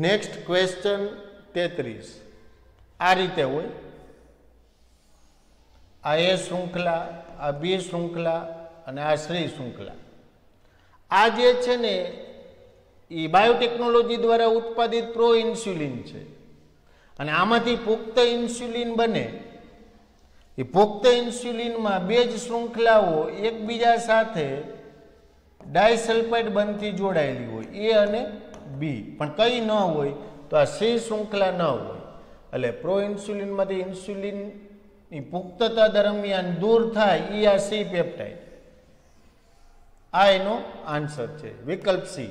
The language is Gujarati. નેક્સ્ટ ક્વેશ્ચન 33 આ રીતે હોય આ એ શૃંખલા આ બી શૃંખલા અને આ શ્રી શૃંખલા આ જે છે ને એ બાયોટેકનોલોજી દ્વારા ઉત્પાદિત પ્રો ઇન્સ્યુલિન છે અને આમાંથી પુખ્ત ઇન્સ્યુલિન બને એ પુખ્ત ઇન્સ્યુલિનમાં બે જ શૃંખલાઓ એકબીજા સાથે ડાયસલ્ફાઇડ બંધથી જોડાયેલી હોય એ અને બી પણ કઈ ન હોય તો આ સી શૃંખલા ન હોય એટલે પ્રો ઇન્સ્યુલિનમાંથી ઇન્સ્યુલિનની પુખ્તતા દરમિયાન દૂર થાય એ આ સી પેપ્ટાઇડ આ એનો આન્સર છે વિકલ્પ સી